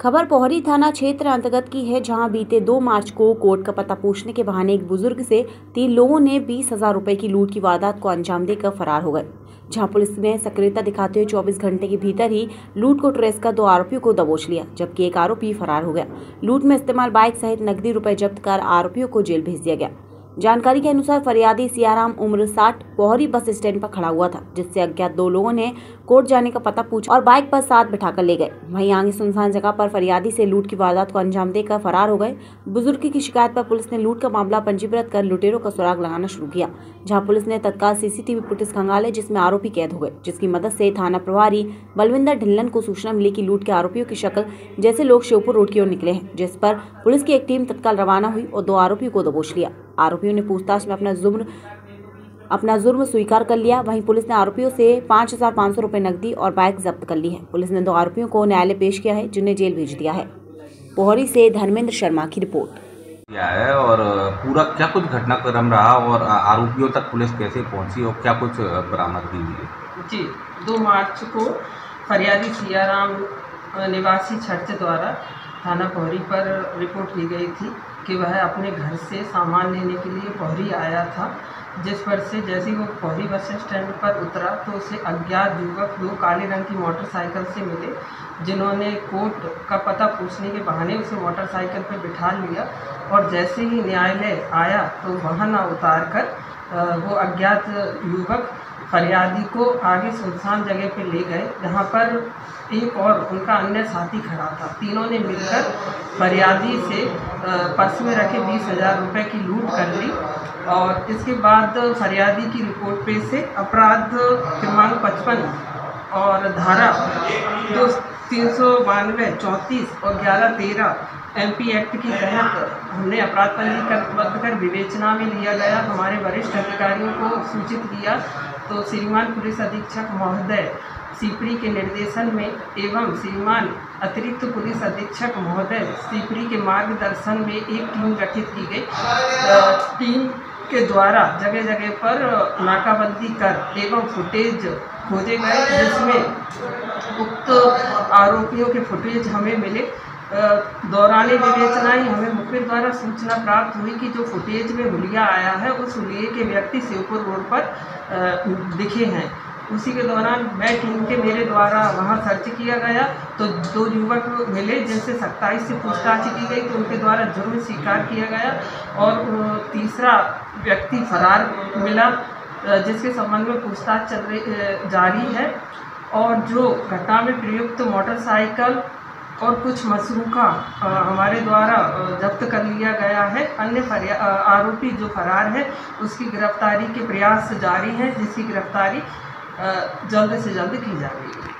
खबर पोहरी थाना क्षेत्र अंतर्गत की है, जहां बीते 2 मार्च को कोर्ट का पता पूछने के बहाने एक बुजुर्ग से 3 लोगों ने 20,000 रुपये की लूट की वारदात को अंजाम देकर फरार हो गए। जहां पुलिस में सक्रियता दिखाते हुए 24 घंटे के भीतर ही लूट को ट्रेस कर 2 आरोपियों को दबोच लिया, जबकि एक आरोपी फरार हो गया। लूट में इस्तेमाल बाइक सहित नकदी रुपये जब्त कर आरोपियों को जेल भेज दिया गया। जानकारी के अनुसार फरियादी सियाराम उम्र 60 पोहरी बस स्टैंड पर खड़ा हुआ था, जिससे अज्ञात 2 लोगों ने कोर्ट जाने का पता पूछा और बाइक पर साथ बिठाकर ले गए। वहीं आगे सुनसान जगह पर फरियादी से लूट की वारदात को अंजाम देकर फरार हो गए। बुजुर्ग की शिकायत पर पुलिस ने लूट का मामला पंजीकृत कर लुटेरों का सुराग लगाना शुरू किया, जहाँ पुलिस ने तत्काल CCTV फुटेज खंगाले, जिसमें आरोपी कैद हो गए, जिसकी मदद से थाना प्रभारी बलविंदर ढिल्लन को सूचना मिली कि लूट के आरोपियों की शक्ल जैसे लोग श्योपुर रोड की ओर निकले हैं, जिस पर पुलिस की एक टीम तत्काल रवाना हुई और 2 आरोपियों को दबोच लिया। आरोपियों ने पूछताछ में अपना जुर्म स्वीकार कर लिया। वहीं पुलिस ने आरोपियों से 5,500 रुपये नकदी और बाइक जब्त कर ली है। पुलिस ने 2 आरोपियों को न्यायालय पेश किया है, जिन्हें जेल भेज दिया है। पोहरी से धर्मेंद्र शर्मा की रिपोर्ट किया है और पूरा क्या कुछ घटनाक्रम रहा और आरोपियों तक पुलिस कैसे पहुंची और क्या कुछ बरामदगी हुई। जी 2 मार्च को फरियादी सियाराम निवासी छठ द्वारा थाना पोहरी पर रिपोर्ट की गई थी कि वह अपने घर से सामान लेने के लिए पोहरी आया था, जिस पर से जैसे ही वो पोहरी बस स्टैंड पर उतरा तो उसे अज्ञात युवक 2 काले रंग की मोटरसाइकिल से मिले, जिन्होंने कोर्ट का पता पूछने के बहाने उसे मोटरसाइकिल पर बिठा लिया और जैसे ही न्यायालय आया तो वहाँ न उतार कर वो अज्ञात युवक फरियादी को आगे सुनसान जगह पे ले गए, जहाँ पर एक और उनका अन्य साथी खड़ा था। तीनों ने मिलकर फरियादी से पर्स में रखे 20,000 रुपये की लूट कर ली और इसके बाद फरियादी की रिपोर्ट पे से अपराध क्रमांक 55 और धारा 392, 34 और 1113 MP एक्ट की तहत हमने अपराध पंजीबद्ध कर विवेचना में लिया गया। हमारे वरिष्ठ अधिकारियों को सूचित किया तो श्रीमान पुलिस अधीक्षक महोदय शिवपुरी के निर्देशन में एवं श्रीमान अतिरिक्त पुलिस अधीक्षक महोदय शिवपुरी के मार्गदर्शन में एक टीम गठित की गई। टीम के द्वारा जगह जगह पर नाकाबंदी कर एवं फुटेज खोजे गए, जिसमें उक्त आरोपियों के फुटेज हमें मिले। दौरान विवेचना ही हमें मुखबिर द्वारा सूचना प्राप्त हुई कि जो फुटेज में हुलिया आया है उस हुलिये के व्यक्ति श्योपुर रोड पर दिखे हैं। उसी के दौरान मैं टीम के मेरे द्वारा वहां सर्च किया गया तो 2 युवक मिले, जिनसे 27 से पूछताछ की गई तो उनके द्वारा जुर्म स्वीकार किया गया और 3रा व्यक्ति फरार मिला, जिसके संबंध में पूछताछ जारी है। और जो घटना में प्रयुक्त मोटरसाइकिल और कुछ मसरूका हमारे द्वारा जब्त कर लिया गया है। अन्य आरोपी जो फरार है उसकी गिरफ्तारी के प्रयास जारी है, जिसकी गिरफ्तारी जल्द से जल्द की जा रही है।